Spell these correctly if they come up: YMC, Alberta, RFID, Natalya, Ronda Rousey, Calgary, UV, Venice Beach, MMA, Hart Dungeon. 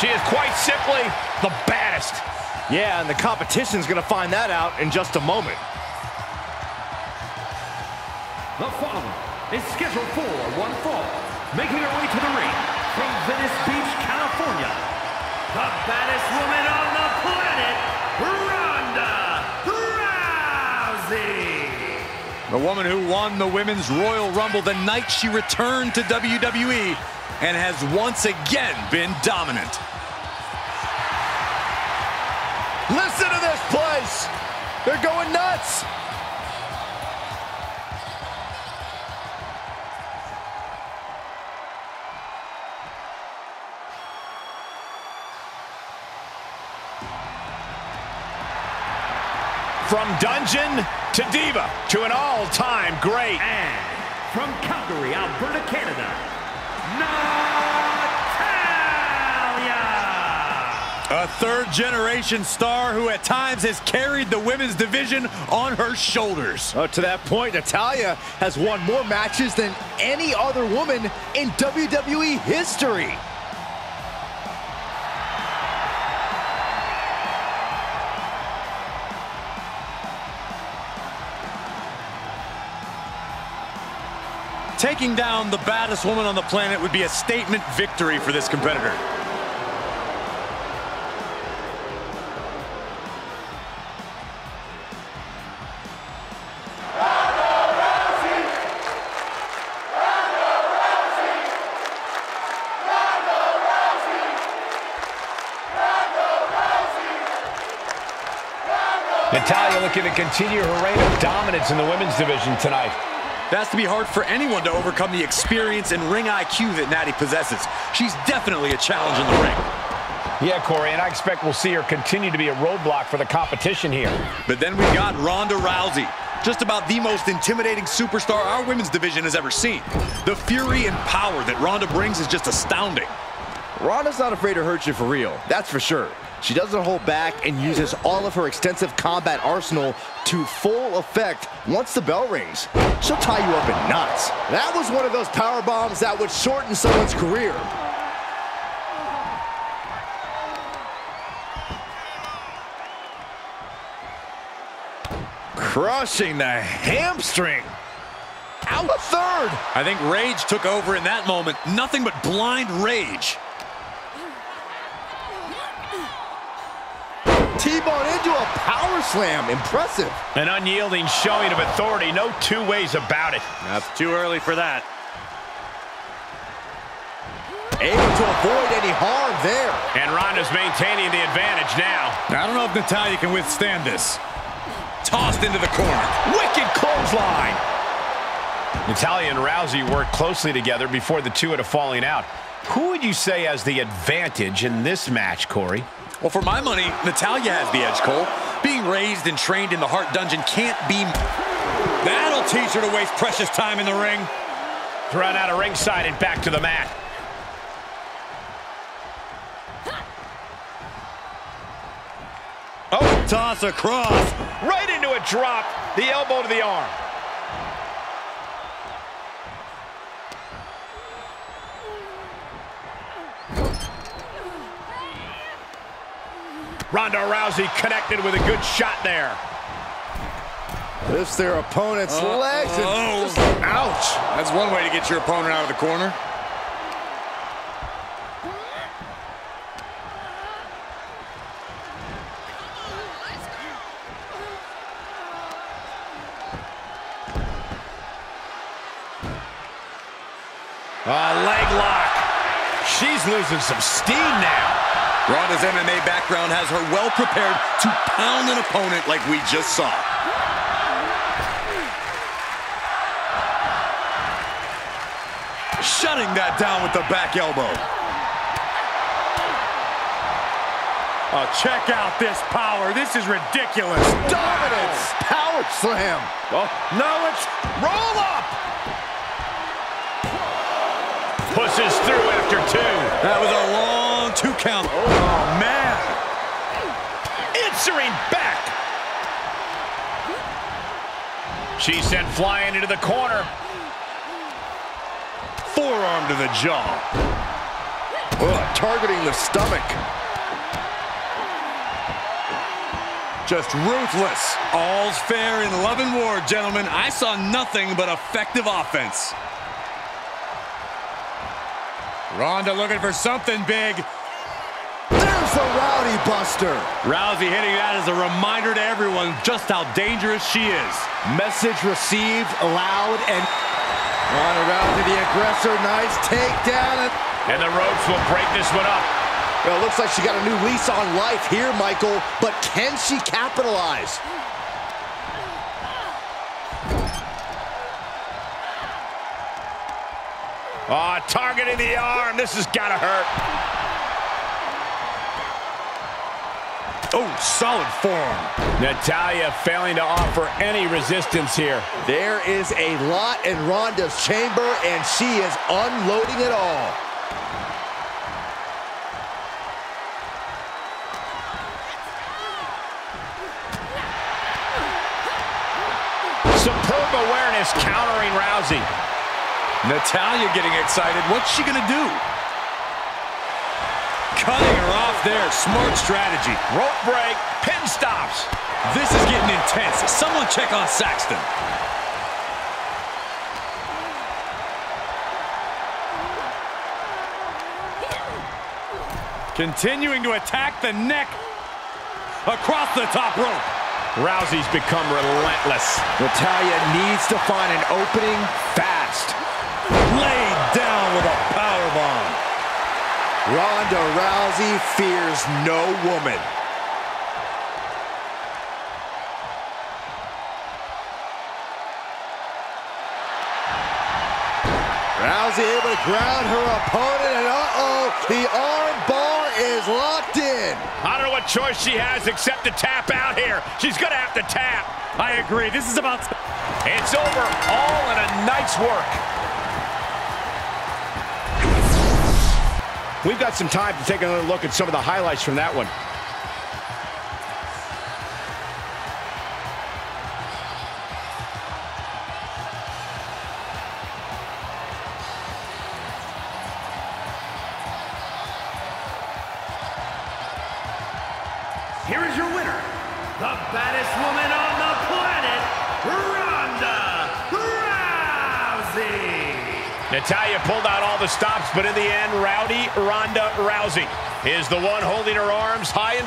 She is quite simply the baddest. Yeah, and the competition's gonna find that out in just a moment. The following is scheduled for one fall, making her way to the ring from Venice Beach, California, the baddest woman on the planet, Ronda Rousey. The woman who won the Women's Royal Rumble the night she returned to WWE and has once again been dominant. Listen to this place. They're going nuts. From Dungeon to Diva to an all-time great. And from Calgary, Alberta, Canada, Natalya! A third-generation star who at times has carried the women's division on her shoulders. To that point, Natalya has won more matches than any other woman in WWE history. Taking down the baddest woman on the planet would be a statement victory for this competitor. Natalya looking to continue her reign of dominance in the women's division tonight. That has to be hard for anyone to overcome the experience and ring IQ that Natty possesses. She's definitely a challenge in the ring. Yeah, Corey, and I expect we'll see her continue to be a roadblock for the competition here. But then we've got Ronda Rousey, just about the most intimidating superstar our women's division has ever seen. The fury and power that Ronda brings is just astounding. Ronda's not afraid to hurt you for real, that's for sure. She doesn't hold back and uses all of her extensive combat arsenal to full effect once the bell rings. She'll tie you up in knots. That was one of those power bombs that would shorten someone's career. Crushing the hamstring. Out a third. I think rage took over in that moment. Nothing but blind rage. T-bone into a power slam. Impressive. An unyielding showing of authority. No two ways about it. That's too early for that. Able to avoid any harm there. And Ronda's maintaining the advantage now. I don't know if Natalya can withstand this. Tossed into the corner. Wicked clothesline. Natalya and Rousey worked closely together before the two had a falling out. Who would you say has the advantage in this match, Corey? Well, for my money, Natalya has the edge, Cole. Being raised and trained in the Hart Dungeon can't be... That'll teach her to waste precious time in the ring. Thrown out of ringside and back to the mat. Oh, toss across. Right into a drop. The elbow to the arm. Ronda Rousey connected with a good shot there. Lifts their opponent's legs. And ouch. That's one way to get your opponent out of the corner. Leg lock. She's losing some steam now. Ronda's MMA background has her well prepared to pound an opponent like we just saw. Shutting that down with the back elbow. Oh, check out this power. This is ridiculous. Dominance. Power slam. Oh, no, it's roll up. Pushes through after two. That was a long two count. Oh, man. Answering back. She sent flying into the corner. Forearm to the jaw. Ugh, targeting the stomach. Just ruthless. All's fair in love and war, gentlemen. I saw nothing but effective offense. Ronda looking for something big. There's the Rowdy Buster. Rousey hitting that as a reminder to everyone just how dangerous she is. Message received, allowed, and Ronda Rousey, the aggressor, nice takedown. And the ropes will break this one up. Well, it looks like she got a new lease on life here, Michael, but can she capitalize? Oh, targeting the arm. This has got to hurt. Oh, solid form. Natalya failing to offer any resistance here. There is a lot in Ronda's chamber, and she is unloading it all. Superb awareness countering Rousey. Natalya getting excited. What's she gonna do? Cutting her off there. Smart strategy. Rope break. Pin stops. This is getting intense. Someone check on Saxton. Continuing to attack the neck across the top rope. Rousey's become relentless. Natalya needs to find an opening fast. Laid down with a powerbomb. Ronda Rousey fears no woman. Rousey able to ground her opponent, and the arm bar is locked in. I don't know what choice she has except to tap out here. She's gonna have to tap. I agree. This is about... It's over. All in a night's work. We've got some time to take another look at some of the highlights from that one. Here is your winner, the baddest woman on the planet, Ronda Rousey. Natalya pulled out all the stops, but in the end, Ronda Rousey is the one holding her arms high and